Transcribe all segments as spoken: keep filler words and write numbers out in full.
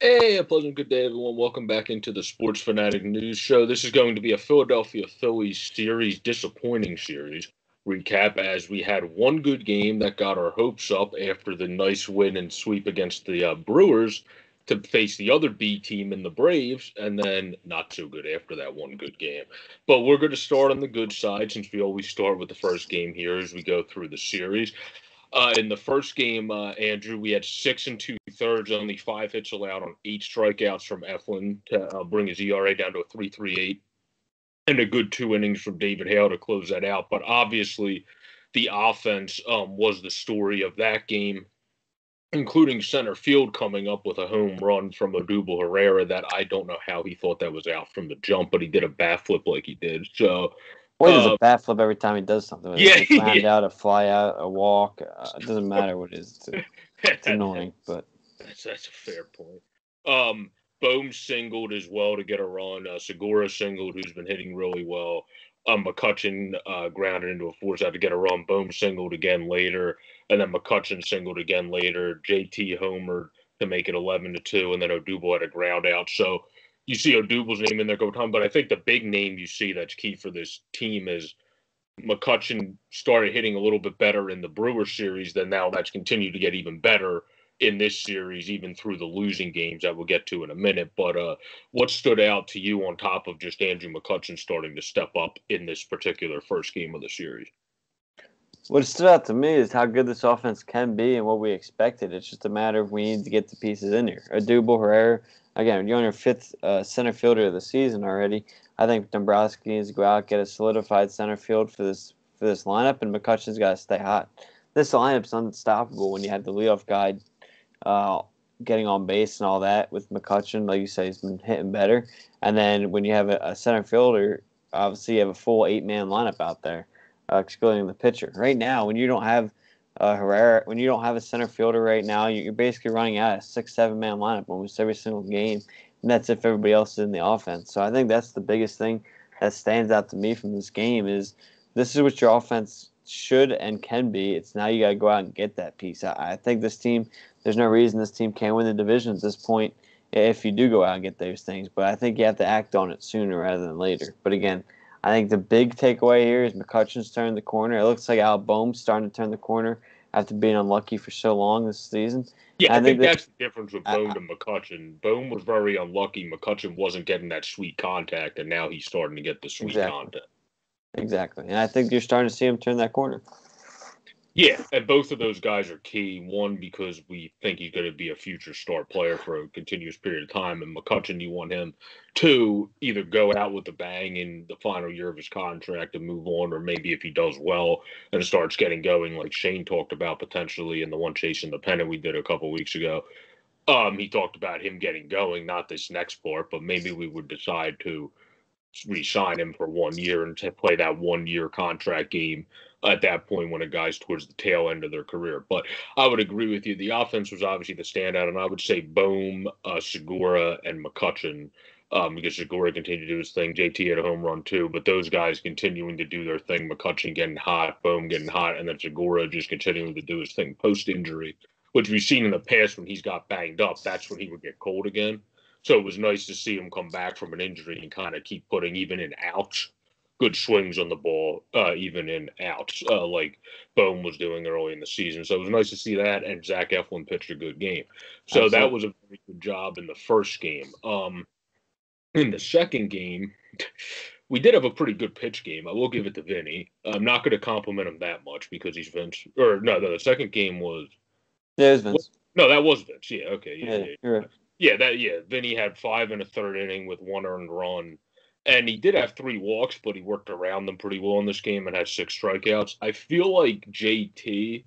Hey, a pleasant good day, everyone. Welcome back into the Sports Fanatic News Show. This is going to be a Philadelphia Phillies series, disappointing series recap, as we had one good game that got our hopes up after the nice win and sweep against the uh, Brewers to face the other B team in the Braves, and then not so good after that one good game. But we're going to start on the good side, since we always start with the first game here as we go through the series. Uh, in the first game, uh, Andrew, we had six and two-thirds, only five hits allowed on eight strikeouts from Eflin to uh, bring his E R A down to a three point three eight, and a good two innings from David Hale to close that out. But obviously, the offense um, was the story of that game, including center field coming up with a home run from Odúbel Herrera that I don't know how he thought that was out from the jump, but he did a bat flip like he did. So. Boy, does uh, a bat flip every time he does something. Like yeah, he climbed yeah. out, a fly out, a walk. Uh, it doesn't matter what it is. It's, it's annoying, but that's that's a fair point. Um, Bohm singled as well to get a run. Uh, Segura singled, who's been hitting really well. Um, McCutchen uh, grounded into a force out to get a run. Bohm singled again later, and then McCutchen singled again later. J T homered to make it eleven to two, and then Odúbel had a ground out. So. You see Odubel's name in there go time, but I think the big name you see that's key for this team is McCutchen started hitting a little bit better in the Brewer series, then now that's continued to get even better in this series, even through the losing games that we'll get to in a minute. But uh, what stood out to you on top of just Andrew McCutchen starting to step up in this particular first game of the series? What stood out to me is how good this offense can be and what we expected. It's just a matter of we need to get the pieces in here. Odúbel, Herrera, again, you're on your fifth uh, center fielder of the season already. I think Dombrowski needs to go out, get a solidified center field for this for this lineup, and McCutchen's got to stay hot. This lineup's unstoppable when you have the leadoff guy uh, getting on base and all that with McCutchen. Like you say, he's been hitting better. And then when you have a, a center fielder, obviously you have a full eight-man lineup out there, uh, excluding the pitcher. Right now, when you don't have Uh, Herrera, when you don't have a center fielder right now, you're basically running out a six, seven-man lineup almost every single game, and that's if everybody else is in the offense. So I think that's the biggest thing that stands out to me from this game is this is what your offense should and can be. It's now you got to go out and get that piece. I, I think this team, there's no reason this team can't win the division at this point if you do go out and get those things, but I think you have to act on it sooner rather than later. But again, I think the big takeaway here is McCutchen's turned the corner. It looks like Al Bohm's starting to turn the corner after being unlucky for so long this season. Yeah, I, I think, think that's that, the difference with Bohm I, and McCutchen. Bohm was very unlucky. McCutchen wasn't getting that sweet contact, and now he's starting to get the sweet exactly. contact. Exactly. And I think you're starting to see him turn that corner. Yeah, and both of those guys are key. One, because we think he's going to be a future star player for a continuous period of time, and McCutchen, you want him to either go out with a bang in the final year of his contract and move on, or maybe if he does well and starts getting going, like Shane talked about potentially in the one chasing the pennant we did a couple weeks ago, um, he talked about him getting going, not this next part, but maybe we would decide to re-sign him for one year and to play that one-year contract game at that point when a guy's towards the tail end of their career. But I would agree with you. The offense was obviously the standout, and I would say Bohm, uh, Segura, and McCutchen, um, because Segura continued to do his thing. J T had a home run, too, but those guys continuing to do their thing, McCutchen getting hot, Bohm getting hot, and then Segura just continuing to do his thing post-injury, which we've seen in the past when he's got banged up. That's when he would get cold again. So it was nice to see him come back from an injury and kind of keep putting, even in outs, good swings on the ball, uh, even in outs, uh, like Bohm was doing early in the season. So it was nice to see that, and Zach Eflin pitched a good game. So Absolutely. That was a very good job in the first game. Um, in the second game, we did have a pretty good pitch game. I will give it to Vinny. I'm not going to compliment him that much because he's Vince. Or, no, no the second game was... Yeah, it was Vince. No, that was Vince. Yeah, okay. Yeah, yeah, yeah. You're right. Yeah, that yeah. Vinny had five and a third inning with one earned run. And he did have three walks, but he worked around them pretty well in this game and had six strikeouts. I feel like J T,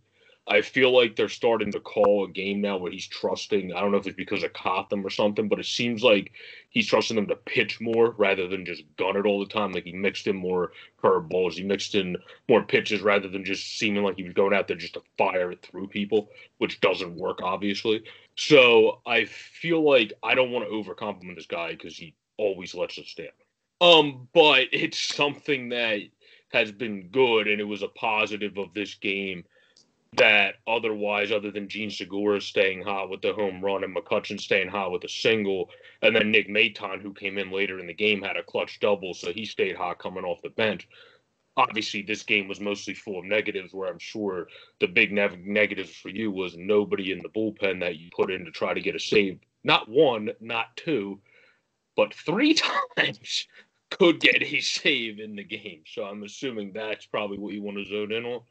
I feel like they're starting to call a game now where he's trusting. I don't know if it's because of Cotham or something, but it seems like he's trusting them to pitch more rather than just gun it all the time. Like he mixed in more curveballs. He mixed in more pitches rather than just seeming like he was going out there just to fire it through people, which doesn't work, obviously. So I feel like I don't want to overcompliment this guy because he always lets us stand. Um, but it's something that has been good, and it was a positive of this game that otherwise, other than Jean Segura staying hot with the home run and McCutchen staying hot with a single, and then Nick Maton, who came in later in the game, had a clutch double, so he stayed hot coming off the bench. Obviously, this game was mostly full of negatives, where I'm sure the big ne- negatives for you was nobody in the bullpen that you put in to try to get a save. Not one, not two, but three times could get a save in the game. So I'm assuming that's probably what you want to zone in on.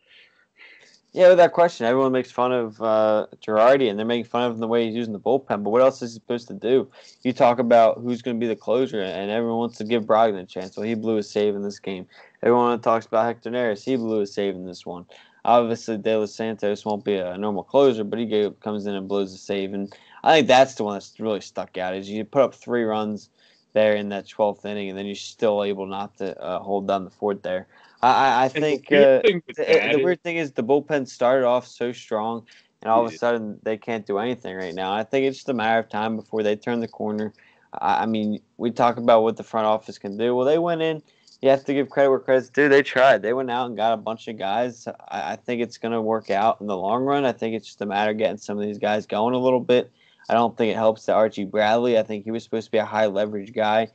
Yeah, with that question, everyone makes fun of uh, Girardi, and they're making fun of him the way he's using the bullpen. But what else is he supposed to do? You talk about who's going to be the closer, and everyone wants to give Brogdon a chance. Well, he blew a save in this game. Everyone talks about Héctor Neris. He blew a save in this one. Obviously, De Los Santos won't be a normal closer, but he gave, comes in and blows a save. And I think that's the one that's really stuck out, is you put up three runs there in that twelfth inning, and then you're still able not to uh, hold down the fort there. I, I think the weird, uh, the, the weird thing is the bullpen started off so strong, and all of a sudden they can't do anything right now. I think it's just a matter of time before they turn the corner. I, I mean, we talk about what the front office can do. Well, they went in. You have to give credit where credit's due. They tried. They went out and got a bunch of guys. I, I think it's going to work out in the long run. I think it's just a matter of getting some of these guys going a little bit. I don't think it helps that Archie Bradley, I think he was supposed to be a high-leverage guy.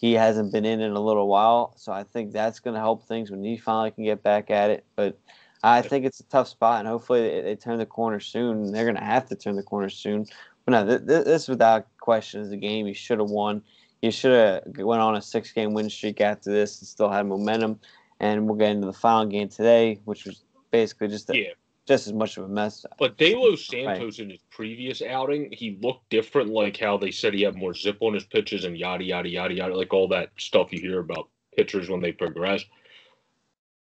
He hasn't been in in a little while, so I think that's going to help things when he finally can get back at it. But I think it's a tough spot, and hopefully they, they turn the corner soon. They're going to have to turn the corner soon. But no, th- th- this without question is a game you should have won. You should have went on a six-game win streak after this and still had momentum. And we'll get into the final game today, which was basically just a yeah. – just as much of a mess. But De Los Santos, right, in his previous outing, he looked different, like how they said he had more zip on his pitches and yada, yada, yada, yada, like all that stuff you hear about pitchers when they progress.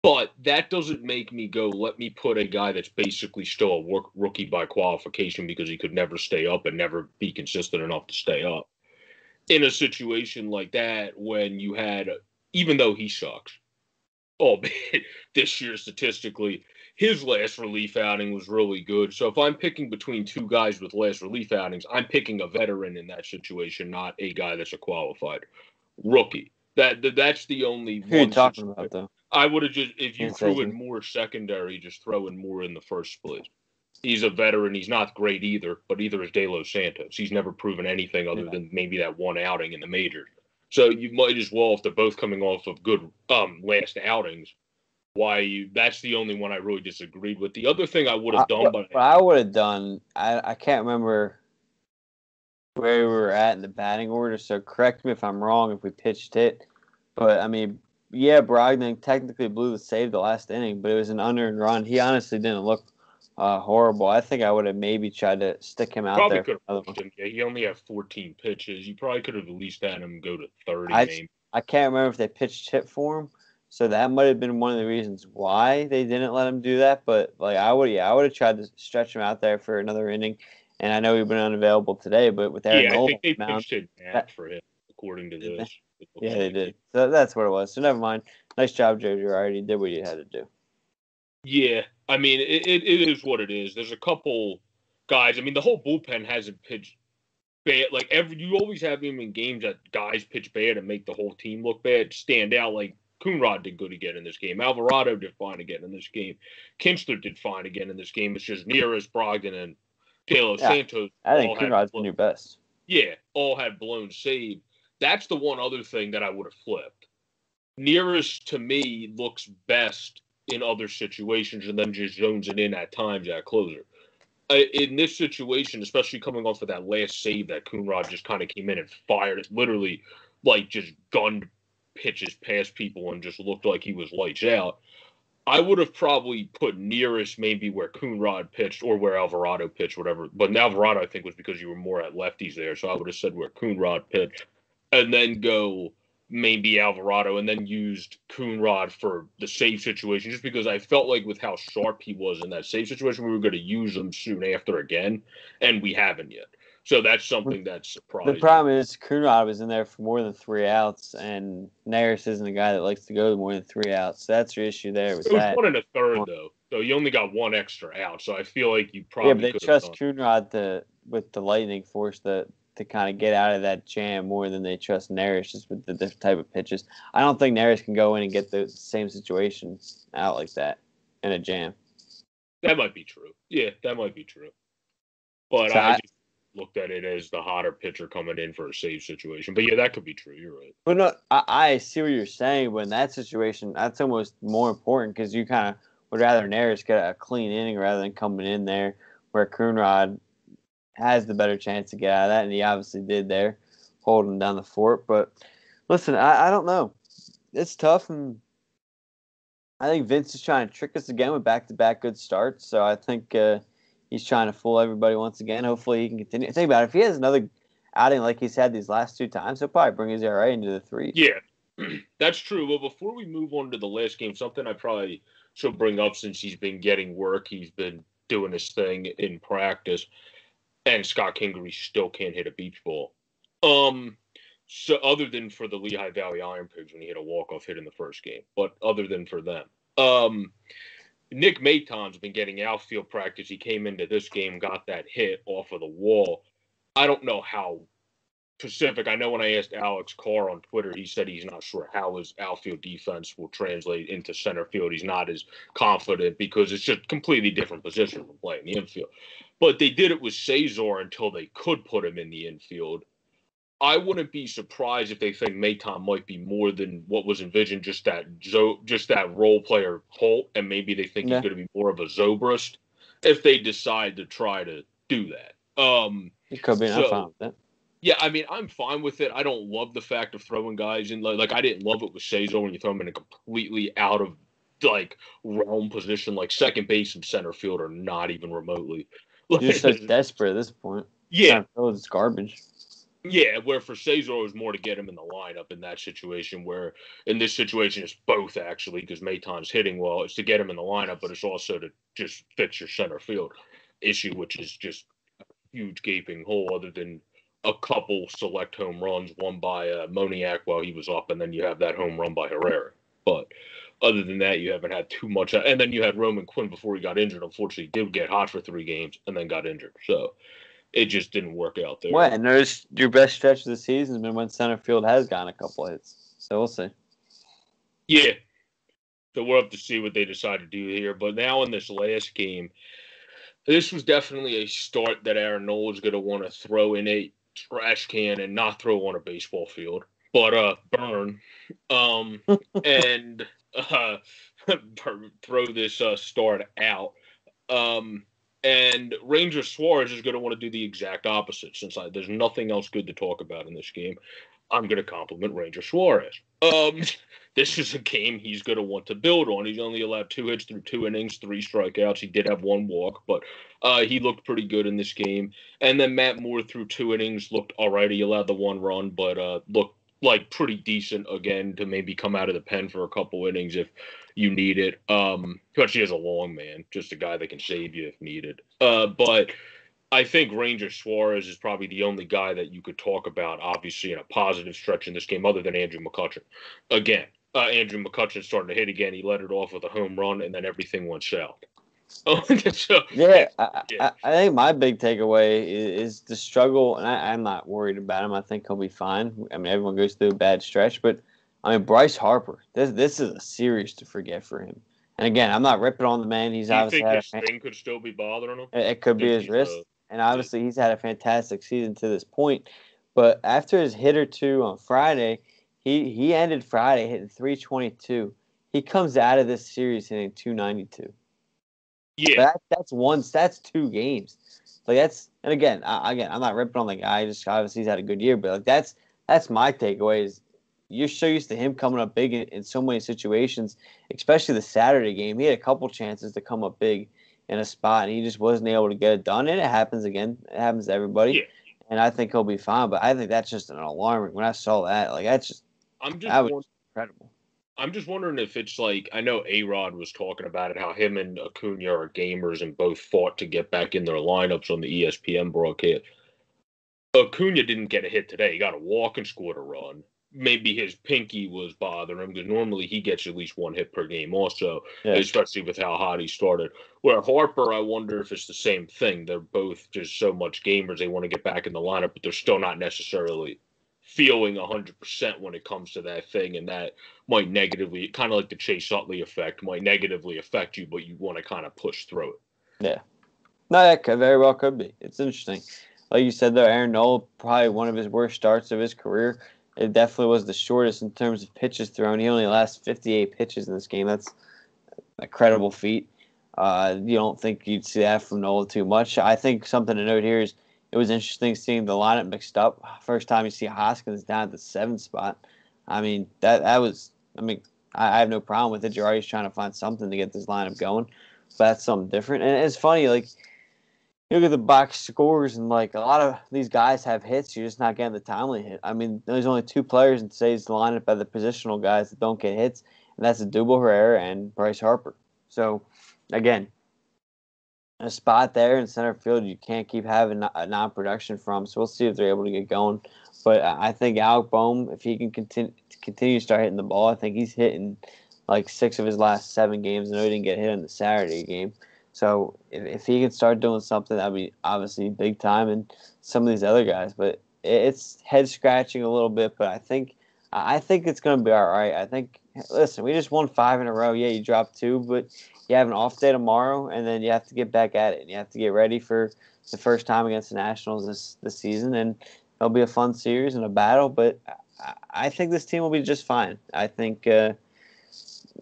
But that doesn't make me go, let me put a guy that's basically still a work, rookie by qualification because he could never stay up and never be consistent enough to stay up. In a situation like that, when you had, even though he sucks, albeit this year statistically, his last relief outing was really good. So if I'm picking between two guys with last relief outings, I'm picking a veteran in that situation, not a guy that's a qualified rookie. That, that that's the only. Who one are you talking situation. About though? I would have just if you That's threw in more secondary, just throw in more in the first split. He's a veteran. He's not great either, but either is De Los Santos. He's never proven anything other yeah. than maybe that one outing in the majors. So you might as well, if they're both coming off of good um, last outings. Why you? That's the only one I really disagreed with. The other thing I would have done, I, but what I would have done, I, I can't remember where we were at in the batting order. So correct me if I'm wrong if we pitched it, but I mean, yeah, Brogdon technically blew the save the last inning, but it was an unearned run. He honestly didn't look uh, horrible. I think I would have maybe tried to stick him out probably there. Probably could have him. Yeah, he only had fourteen pitches. You probably could have at least had him go to thirty. I, maybe. I can't remember if they pitched hit for him. So that might have been one of the reasons why they didn't let him do that. But like I would, yeah, I would have tried to stretch him out there for another inning. And I know he's been unavailable today, but with Aaron yeah, Nola, I think they pitched it that, for him, according to this. Yeah, they did. So that's what it was. So never mind. Nice job, Joe Girardi. Did what you had to do. Yeah, I mean, it, it, it is what it is. There's a couple guys. I mean, the whole bullpen hasn't pitched bad. Like every, you always have them in games that guys pitch bad and make the whole team look bad, stand out like. Coonrod did good again in this game. Alvarado did fine again in this game. Kinsler did fine again in this game. It's just Neris, Brogdon, and De Los yeah, Santos. I think Coonrod's been your best. Yeah, all had blown save. That's the one other thing that I would have flipped. Neris, to me, looks best in other situations and then just zones it in at times at closer. In this situation, especially coming off of that last save that Coonrod just kind of came in and fired, it literally, like, just gunned pitches past people and just looked like he was lights out. I would have probably put Neris maybe where Coonrod pitched or where Alvarado pitched, whatever. But Alvarado, I think, was because you were more at lefties there, so I would have said where Coonrod pitched and then go maybe Alvarado and then used Coonrod for the save situation just because I felt like with how sharp he was in that save situation, we were going to use him soon after again, and we haven't yet. So that's something that's surprising. The problem is Coonrod was in there for more than three outs, and Neris isn't a guy that likes to go to more than three outs. So that's your issue there. With it was that. One and a third, though. So you only got one extra out. So I feel like you probably could Yeah, but they trust Coonrod to, with the lightning force to, to kind of get out of that jam more than they trust Neris just with the different type of pitches. I don't think Neris can go in and get the same situation out like that in a jam. That might be true. Yeah, that might be true. But so I, I just looked at it as the hotter pitcher coming in for a save situation. But yeah, that could be true. You're right. But no, I, I see what you're saying. But in that situation, that's almost more important because you kind of would rather Neris get a clean inning rather than coming in there where Coonrod has the better chance to get out of that, and he obviously did there, holding down the fort. But listen, I, I don't know. It's tough, and I think Vince is trying to trick us again with back-to-back good starts. So I think uh, he's trying to fool everybody once again. Hopefully he can continue. Think about it. If he has another outing like he's had these last two times, he'll probably bring his E R A into the threes. Yeah, that's true. Well, before we move on to the last game, something I probably should bring up since he's been getting work, he's been doing his thing in practice, and Scott Kingery still can't hit a beach ball. Um, so other than for the Lehigh Valley Iron Pigs when he hit a walk-off hit in the first game, but other than for them. Um, Nick Maton's been getting outfield practice. He came into this game, got that hit off of the wall. I don't know how Pacific. I know when I asked Alex Carr on Twitter, he said he's not sure how his outfield defense will translate into center field. He's not as confident because it's just a completely different position from playing the infield. But they did it with Cesar until they could put him in the infield. I wouldn't be surprised if they think Maton might be more than what was envisioned, just that zo- just that role player Holt, and maybe they think yeah. he's going to be more of a Zobrist if they decide to try to do that. Um, it could be. So, I'm fine with that. Yeah, I mean, I'm fine with it. I don't love the fact of throwing guys in. Like, like I didn't love it with Cesar when you throw him in a completely out of, like, realm position. Like, second base and center field are not even remotely. Like, you're so desperate at this point. Yeah. It's garbage. Yeah, where for Cesar, it was more to get him in the lineup in that situation, where in this situation, it's both, actually, because Maton's hitting well. It's to get him in the lineup, but it's also to just fix your center field issue, which is just a huge gaping hole other than a couple select home runs, one by uh, Moniak while he was up, and then you have that home run by Herrera. But other than that, you haven't had too much. And then you had Roman Quinn before he got injured. Unfortunately, he did get hot for three games and then got injured. So it just didn't work out there. Well, and there's your best stretch of the season has been when center field has gotten a couple of hits. So we'll see. Yeah. So we'll have to see what they decide to do here. But now in this last game, this was definitely a start that Aaron Nola is going to want to throw in a trash can and not throw on a baseball field, but uh, burn um, and uh, throw this uh, start out. Um, and Ranger Suarez is going to want to do the exact opposite since I, there's nothing else good to talk about in this game. I'm going to compliment Ranger Suarez. Um, this is a game he's going to want to build on. He's only allowed two hits through two innings, three strikeouts. He did have one walk, but uh, he looked pretty good in this game. And then Matt Moore through two innings looked all right. He allowed the one run, but uh, looked like pretty decent again to maybe come out of the pen for a couple innings if you need it. Um, especially as a long man, just a guy that can save you if needed. Uh, but I think Ranger Suarez is probably the only guy that you could talk about, obviously, in a positive stretch in this game, other than Andrew McCutchen. Again, uh, Andrew McCutchen starting to hit again. He let it off with a home run, and then everything went south. so, yeah, I, yeah. I, I think my big takeaway is, is the struggle, and I, I'm not worried about him. I think he'll be fine. I mean, everyone goes through a bad stretch, but, I mean, Bryce Harper, this this is a series to forget for him. And, again, I'm not ripping on the man. He's Do you obviously think his fan- thing could still be bothering him? It, it could be his wrist. Uh, And obviously, he's had a fantastic season to this point. But after his hit or two on Friday, he, he ended Friday hitting three twenty-two. He comes out of this series hitting two ninety-two. Yeah, that, that's one. That's two games. Like that's and again, I, again, I'm not ripping on the guy. Just obviously, he's had a good year. But like that's that's my takeaway is you're so used to him coming up big in, in so many situations, especially the Saturday game. He had a couple chances to come up big in a spot, and he just wasn't able to get it done. And it happens again. It happens to everybody. Yeah. And I think he'll be fine. But I think that's just an alarming. When I saw that, like, that's just, I'm just that was incredible. I'm just wondering if it's like, I know A-Rod was talking about it, how him and Acuna are gamers and both fought to get back in their lineups on the E S P N broadcast. Acuna didn't get a hit today. He got a walk and scored a run. Maybe his pinky was bothering him because normally he gets at least one hit per game also, yeah. especially with how hot he started. Where Harper, I wonder if it's the same thing. They're both just so much gamers. They want to get back in the lineup, but they're still not necessarily feeling one hundred percent when it comes to that thing, and that might negatively, kind of like the Chase Utley effect, might negatively affect you, but you want to kind of push through it. Yeah. No, that could very well could be. It's interesting. Like you said, though, Aaron Nola, probably one of his worst starts of his career. It definitely was the shortest in terms of pitches thrown. He only lost fifty-eight pitches in this game. That's a credible feat. Uh, you don't think you'd see that from Nola too much. I think something to note here is it was interesting seeing the lineup mixed up. First time you see Hoskins down at the seventh spot. I mean, that that was – I mean, I, I have no problem with it. Girardi's trying to find something to get this lineup going. But that's something different. And it's funny, like – you look at the box scores, and like a lot of these guys have hits. You're just not getting the timely hit. I mean, there's only two players in today's lineup by the positional guys that don't get hits, and that's Odúbel Herrera and Bryce Harper. So, again, a spot there in center field you can't keep having non-production from. So we'll see if they're able to get going. But I think Al Bohm, if he can continue continue to start hitting the ball, I think he's hitting like six of his last seven games. I know he didn't get hit in the Saturday game. So if, if he can start doing something, that'd be obviously big time, and some of these other guys. But it's head scratching a little bit. But I think I think it's going to be all right. I think. Listen, we just won five in a row. Yeah, you dropped two, but you have an off day tomorrow, and then you have to get back at it. And you have to get ready for the first time against the Nationals this this season, and it'll be a fun series and a battle. But I, I think this team will be just fine. I think. Uh,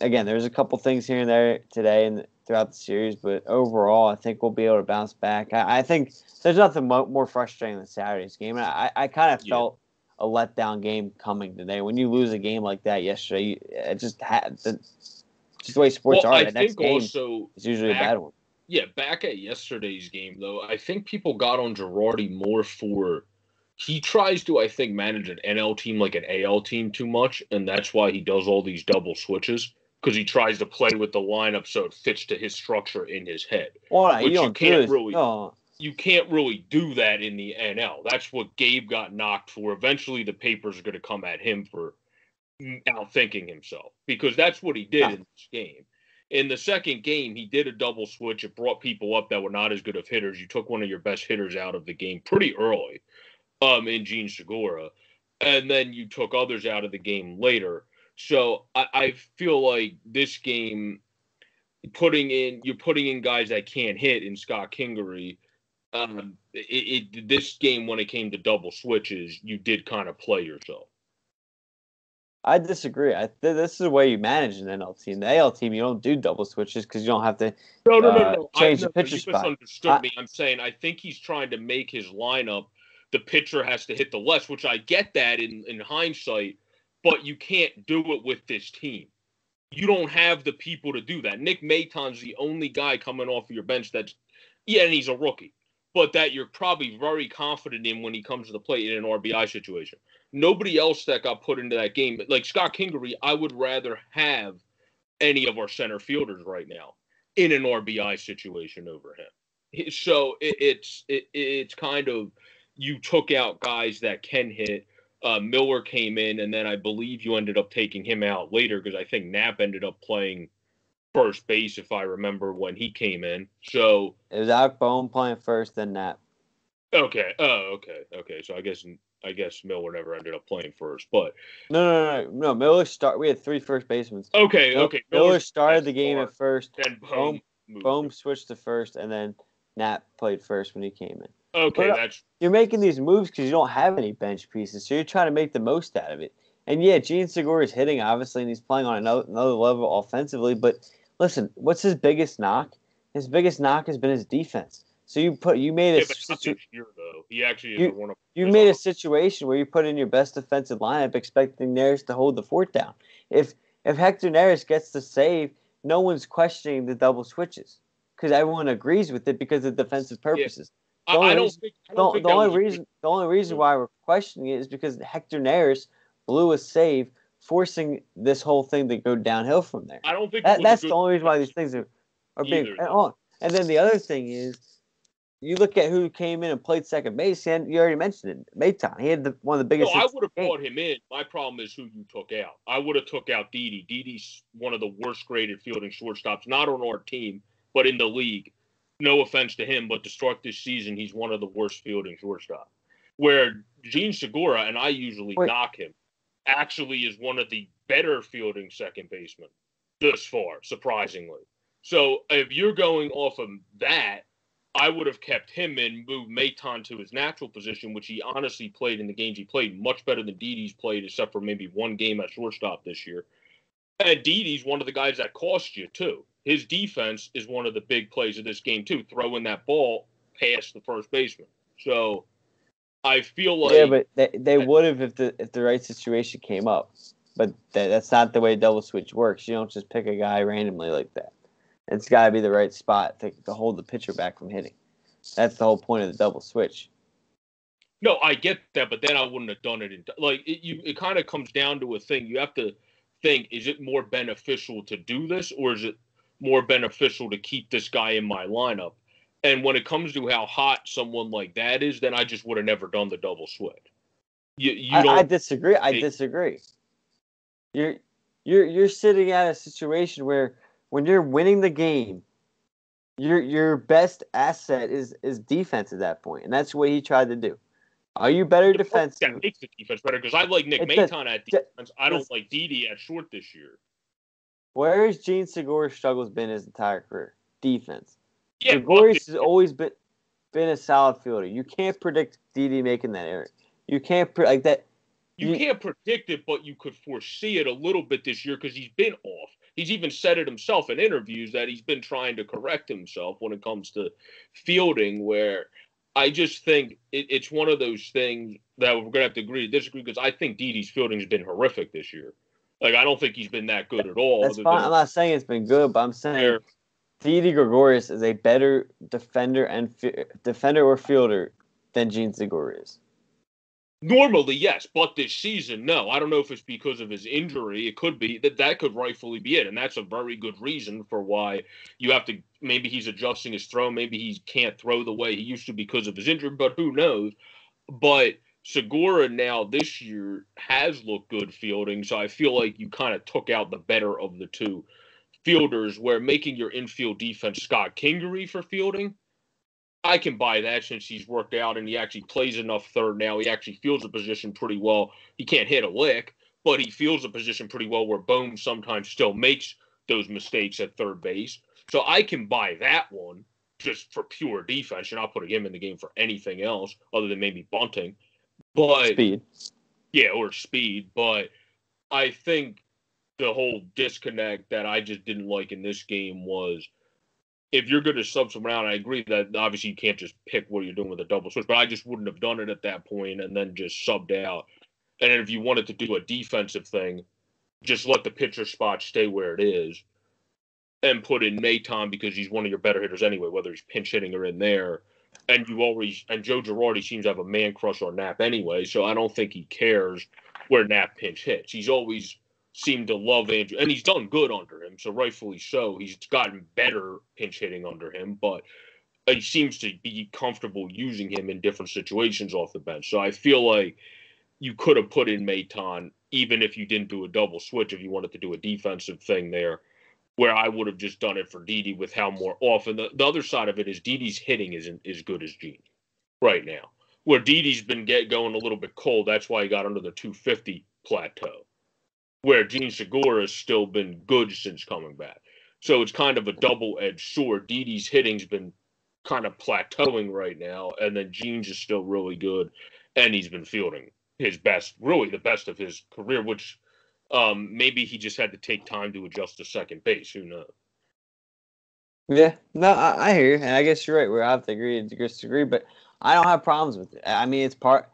Again, there's a couple things here and there today and throughout the series, but overall, I think we'll be able to bounce back. I, I think there's nothing mo- more frustrating than Saturday's game. And I, I kind of felt yeah. a letdown game coming today. When you lose a game like that yesterday, you, it just ha- the, just the way sports well, are. I the next game also is usually back, a bad one. Yeah, back at yesterday's game, though, I think people got on Girardi more for he tries to, I think, manage an N L team like an A L team too much, and that's why he does all these double switches. Because he tries to play with the lineup so it fits to his structure in his head. Well, you, you can't do really, no. you can't really do that in the N L. That's what Gabe got knocked for. Eventually, the papers are going to come at him for outthinking himself because that's what he did yeah. in this game. In the second game, he did a double switch. It brought people up that were not as good of hitters. You took one of your best hitters out of the game pretty early, um, in Jean Segura, and then you took others out of the game later. So I, I feel like this game, putting in you're putting in guys that can't hit in Scott Kingery. Um, it, it this game when it came to double switches, you did kind of play yourself. I disagree. I th- this is the way you manage an N L team. The A L team, you don't do double switches because you don't have to no, no, no, uh, no. change I, the no, pitcher spot. You misunderstood I, me. I'm saying I think he's trying to make his lineup. The pitcher has to hit the less, which I get that in, in hindsight. But you can't do it with this team. You don't have the people to do that. Nick Maton's the only guy coming off of your bench that's, yeah, and he's a rookie, but that you're probably very confident in when he comes to the plate in an R B I situation. Nobody else that got put into that game, like Scott Kingery, I would rather have any of our center fielders right now in an R B I situation over him. So it, it's it, it's kind of you took out guys that can hit. Uh, Miller came in, and then I believe you ended up taking him out later because I think Knapp ended up playing first base, if I remember, when he came in. So it was Al Bohm playing first, then Knapp. Okay. Oh, okay. Okay. So I guess I guess Miller never ended up playing first, but no, no, no, no. no Miller start. We had three first basemen. Okay. Miller, okay. Miller, Miller started the game at first. Then Bohm Bohm switched to first, and then Knapp played first when he came in. Okay, but that's you're making these moves because you don't have any bench pieces, so you're trying to make the most out of it. And yeah, Jean Segura is hitting obviously, and he's playing on another, another level offensively. But listen, what's his biggest knock? His biggest knock has been his defense. So you put you made yeah, a situation. He actually is you, one of you made a situation where you put in your best defensive lineup, expecting Neris to hold the fort down. If if Héctor Neris gets the save, no one's questioning the double switches because everyone agrees with it because of defensive purposes. Yeah. The only I don't reason, think, I don't the, think the only reason the only reason why we're questioning it is because Héctor Neris blew a save, forcing this whole thing to go downhill from there. I don't think that, that's the only reason why these things are, are being on. And then the other thing is, you look at who came in and played second base, and you already mentioned it, Maton. He had the, one of the biggest. No, I would have brought him in. My problem is who you took out. I would have took out Didi. Didi's one of the worst graded fielding shortstops, not on our team, but in the league. No offense to him, but to start this season, he's one of the worst fielding shortstop. Where Jean Segura, and I usually Wait. knock him, actually is one of the better fielding second basemen this far, surprisingly. So if you're going off of that, I would have kept him in, moved Maton to his natural position, which he honestly played in the games he played much better than Didi's played, except for maybe one game at shortstop this year. And Didi's one of the guys that cost you, too. His defense is one of the big plays of this game, too, throwing that ball past the first baseman. So I feel like... Yeah, but they, they would have if the if the right situation came up. But that, that's not the way double switch works. You don't just pick a guy randomly like that. It's got to be the right spot to, to hold the pitcher back from hitting. That's the whole point of the double switch. No, I get that, but then I wouldn't have done it. In, like it, you, it kind of comes down to a thing. You have to think: is it more beneficial to do this, or is it more beneficial to keep this guy in my lineup? And when it comes to how hot someone like that is, then I just would have never done the double switch. You, you I, don't I disagree. Think, I disagree. You're you're you're sitting at a situation where, when you're winning the game, your your best asset is, is defense at that point, and that's what he tried to do. Are you better defensive? That makes the defense better, because I like Nick Maton at defense. I don't like Didi at short this year. Where has Jean Segura's struggles been his entire career? Defense. Yeah, Gregorius has always been been a solid fielder. You can't predict Didi making that error. You can't pre- like that. You, you can't predict it, but you could foresee it a little bit this year because he's been off. He's even said it himself in interviews that he's been trying to correct himself when it comes to fielding, where I just think it, it's one of those things that we're going to have to agree to disagree, because I think Didi's fielding has been horrific this year. Like, I don't think he's been that good at all. That's fine. I'm not saying it's been good, but I'm saying Didi Gregorius is a better defender and fi- defender or fielder than Jean Segura is. Normally, yes, but this season, no. I don't know if it's because of his injury. It could be that that could rightfully be it, and that's a very good reason for why you have to – maybe he's adjusting his throw. Maybe he can't throw the way he used to because of his injury, but who knows. But Segura now this year has looked good fielding, so I feel like you kind of took out the better of the two fielders, where making your infield defense Scott Kingery for fielding – I can buy that, since he's worked out and he actually plays enough third now. He actually feels the position pretty well. He can't hit a lick, but he feels the position pretty well, where Bohm sometimes still makes those mistakes at third base. So I can buy that one just for pure defense. You're not putting him in the game for anything else other than maybe bunting. But speed. Yeah, or speed. But I think the whole disconnect that I just didn't like in this game was, if you're going to sub some around, I agree that obviously you can't just pick what you're doing with a double switch, but I just wouldn't have done it at that point and then just subbed out. And if you wanted to do a defensive thing, just let the pitcher spot stay where it is and put in Maton, because he's one of your better hitters anyway, whether he's pinch hitting or in there. And you always and Joe Girardi seems to have a man crush on Knapp anyway, so I don't think he cares where Knapp pinch hits. He's always seemed to love Andrew, and he's done good under him, so rightfully so. He's gotten better pinch hitting under him, but he seems to be comfortable using him in different situations off the bench. So I feel like you could have put in Maton, even if you didn't do a double switch, if you wanted to do a defensive thing there, where I would have just done it for Didi with how more often. The, the other side of it is Didi's hitting isn't as good as Gene right now, where Didi's been get going a little bit cold. That's why he got under the two fifty plateau, where Jean Segura has still been good since coming back. So it's kind of a double-edged sword. Didi's hitting's been kind of plateauing right now, and then Jean's is still really good, and he's been fielding his best, really the best of his career, which um, maybe he just had to take time to adjust to second base. Who knows? Yeah, no, I, I hear you, and I guess you're right. We'll have to agree and disagree, but I don't have problems with it. I mean, it's part...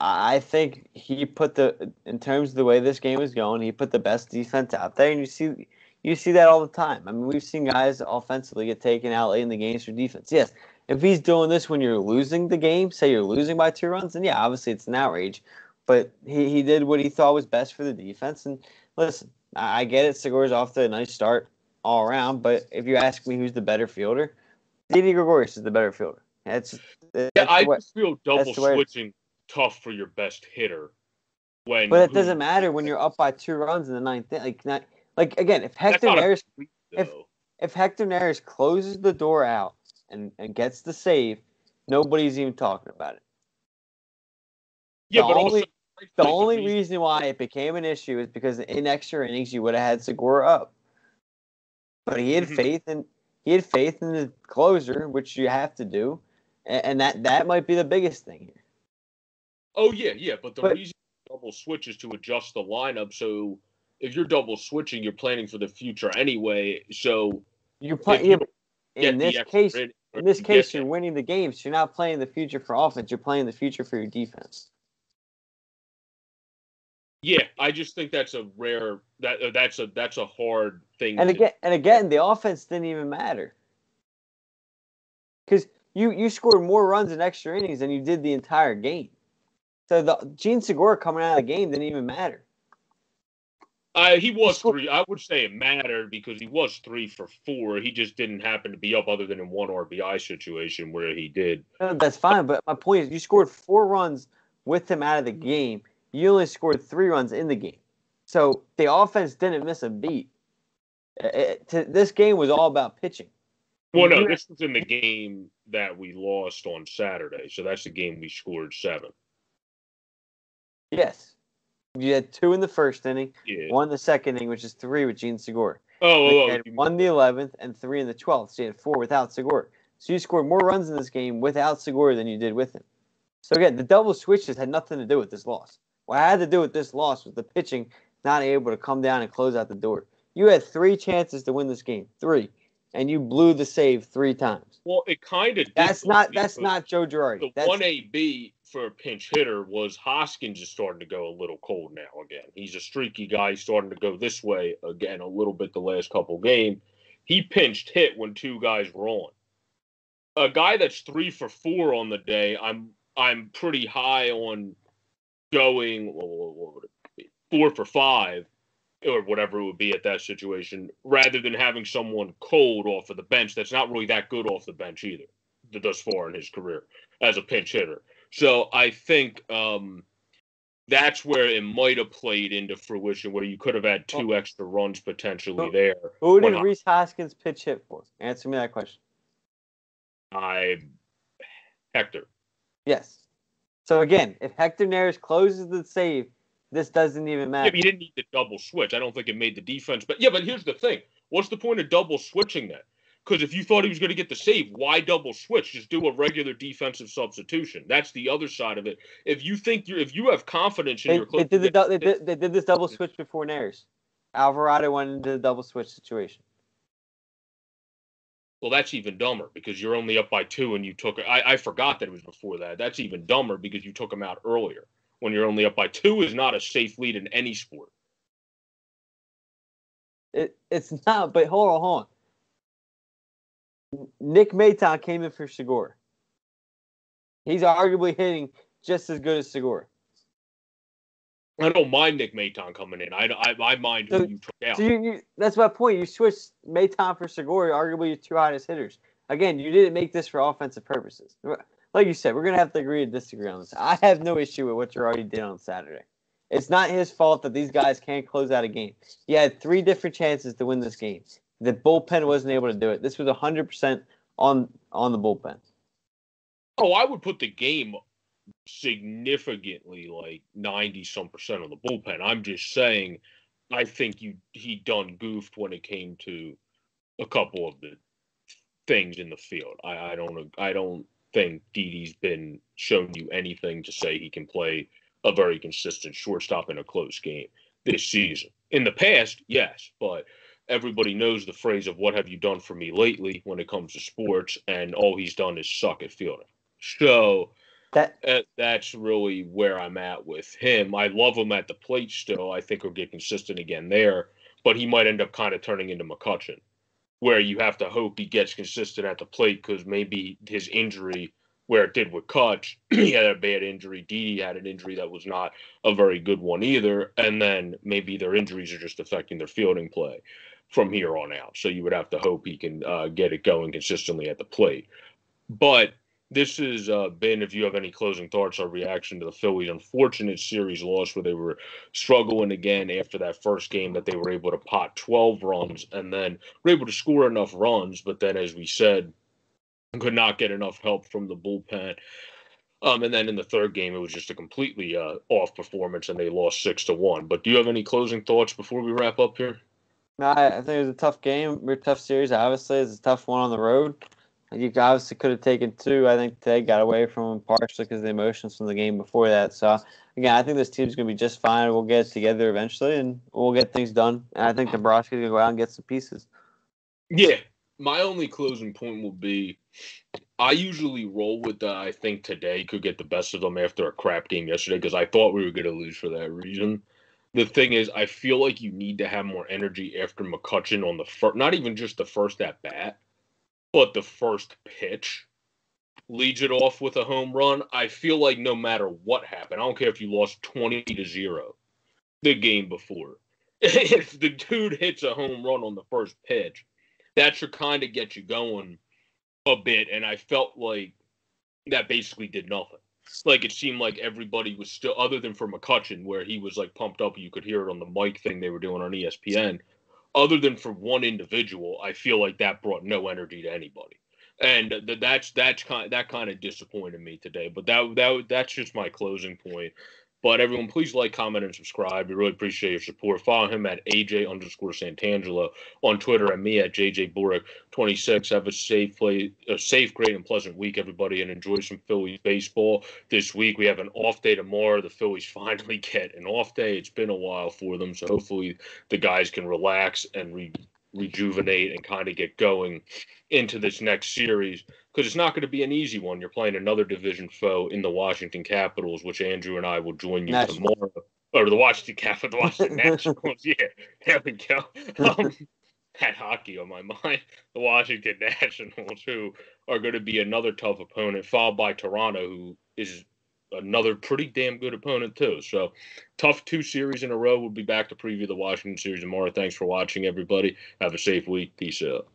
I think he put the, in terms of the way this game is going, he put the best defense out there, and you see you see that all the time. I mean, we've seen guys offensively get taken out late in the games for defense. Yes, if he's doing this when you're losing the game, say you're losing by two runs, then yeah, obviously it's an outrage. But he, he did what he thought was best for the defense. And listen, I get it. Segura's off to a nice start all around, but if you ask me who's the better fielder, Didi Gregorius is the better fielder. That's, that's yeah, I way, just feel double switching tough for your best hitter, when but it doesn't matter when you're up by two runs in the ninth. Like not like again, if Hector Neris freak, if if Hector Neris closes the door out and, and gets the save, nobody's even talking about it. Yeah, the but only also, the only reason. reason why it became an issue is because in extra innings you would have had Segura up. But he had faith in he had faith in the closer, which you have to do, and, and that, that might be the biggest thing here. Oh yeah, yeah. But the but, reason you double switch is to adjust the lineup. So if you're double switching, you're planning for the future anyway. So you're playing. Yeah, in, in this case, in this case, you're winning the games. You're not playing the future for offense. You're playing the future for your defense. Yeah, I just think that's a rare that uh, that's a that's a hard thing. And again, to, and again, the offense didn't even matter because you you scored more runs in extra innings than you did the entire game. So the Jean Segura coming out of the game didn't even matter. Uh, he was he three. I would say it mattered because he was three for four. He just didn't happen to be up, other than in one R B I situation where he did. No, that's fine, but my point is, you scored four runs with him out of the game. You only scored three runs in the game. So the offense didn't miss a beat. It, to, this game was all about pitching. Well, no, this was in the game that we lost on Saturday. So that's the game we scored seven. Yes. You had two in the first inning, yeah. one in the second inning, which is three with Jean Segura. Oh, oh, you had oh. one in the eleventh and three in the twelfth. So you had four without Segura. So you scored more runs in this game without Segura than you did with him. So again, the double switches had nothing to do with this loss. What I had to do with this loss was the pitching not able to come down and close out the door. You had three chances to win this game, three, and you blew the save three times. Well, it kind of did. That's not that's not Joe Girardi. The one A B for a pinch hitter was Hoskins is starting to go a little cold now again. He's a streaky guy. He's starting to go this way again a little bit the last couple games. He pinched hit when two guys were on. A guy that's three for four on the day, I'm I'm pretty high on. Going what would it be, four for five or whatever it would be at that situation, rather than having someone cold off of the bench that's not really that good off the bench either thus far in his career as a pinch hitter. So I think um, that's where it might have played into fruition, where you could have had two oh. extra runs potentially who, there. Who did Rhys Hoskins pitch hit for? Answer me that question. I Hector. Yes. So, again, if Héctor Neris closes the save, this doesn't even matter. Yeah, but he didn't need the double switch. I don't think it made the defense. But, yeah, but here's the thing. What's the point of double switching that? Because if you thought he was going to get the save, why double switch? Just do a regular defensive substitution. That's the other side of it. If you think you're, if you have confidence in they, your close, they, the, they, did, they did this double switch before Neris. Alvarado went into the double switch situation. Well, that's even dumber because you're only up by two and you took – I forgot that it was before that. That's even dumber because you took him out earlier. When you're only up by two is not a safe lead in any sport. It It's not, but hold on, hold on. Nick Maton came in for Segura. He's arguably hitting just as good as Segura. I don't mind Nick Maton coming in. I, I, I mind who so, you took out. So you, you, that's my point. You switched Maton for Segura, arguably your two hottest hitters. Again, you didn't make this for offensive purposes. Like you said, we're going to have to agree to disagree on this. I have no issue with what you already did on Saturday. It's not his fault that these guys can't close out a game. He had three different chances to win this game. The bullpen wasn't able to do it. This was one hundred percent on, on the bullpen. Oh, I would put the game significantly like ninety some percent of the bullpen. I'm just saying I think you he done goofed when it came to a couple of the things in the field. I, I don't I don't think Didi's been shown you anything to say he can play a very consistent shortstop in a close game this season. In the past, yes, but everybody knows the phrase of what have you done for me lately when it comes to sports, and all he's done is suck at fielding. So That uh, that's really where I'm at with him. I love him at the plate still. I think he'll get consistent again there, but he might end up kind of turning into McCutchen, where you have to hope he gets consistent at the plate because maybe his injury, where it did with Kutch, he had a bad injury. Didi had an injury that was not a very good one either, and then maybe their injuries are just affecting their fielding play from here on out. So you would have to hope he can uh, get it going consistently at the plate, but. This has uh, been, if you have any closing thoughts or reaction to the Phillies' unfortunate series loss where they were struggling again after that first game that they were able to pot twelve runs and then were able to score enough runs, but then, as we said, could not get enough help from the bullpen. Um, and then in the third game, it was just a completely uh, off performance, and they lost six to one. But do you have any closing thoughts before we wrap up here? No, I think it was a tough game, or tough series. Obviously, it's a tough one on the road. You obviously could have taken two. I think they got away from them partially because of the emotions from the game before that. So, again, I think this team's going to be just fine. We'll get it together eventually, and we'll get things done. And I think Dombrowski's going to go out and get some pieces. Yeah. My only closing point will be I usually roll with the I think today could get the best of them after a crap game yesterday because I thought we were going to lose for that reason. The thing is, I feel like you need to have more energy after McCutchen on the first, not even just the first at bat, but the first pitch leads it off with a home run. I feel like no matter what happened, I don't care if you lost twenty to zero the game before. If the dude hits a home run on the first pitch, that should kind of get you going a bit. And I felt like that basically did nothing. Like, it seemed like everybody was still, other than for McCutchen, where he was, like, pumped up. You could hear it on the mic thing they were doing on E S P N. Other than for one individual, I feel like that brought no energy to anybody. And th- that's that's kind that kind of disappointed me today. But that that that's just my closing point. But, everyone, please like, comment, and subscribe. We really appreciate your support. Follow him at AJ underscore Santangelo on Twitter, and me at J J Borek twenty-six. Have a safe, play, a safe, great, and pleasant week, everybody, and enjoy some Phillies baseball this week. We have an off day tomorrow. The Phillies finally get an off day. It's been a while for them, so hopefully the guys can relax and re- rejuvenate and kind of get going into this next series. Because it's not going to be an easy one. You're playing another division foe in the Washington Capitals, which Andrew and I will join you National. tomorrow. Or the Washington Capitals, the Washington Nationals. Yeah, there we go. Um, had hockey on my mind. The Washington Nationals, who are going to be another tough opponent, followed by Toronto, who is another pretty damn good opponent, too. So, tough two series in a row. We'll be back to preview the Washington series tomorrow. Thanks for watching, everybody. Have a safe week. Peace out.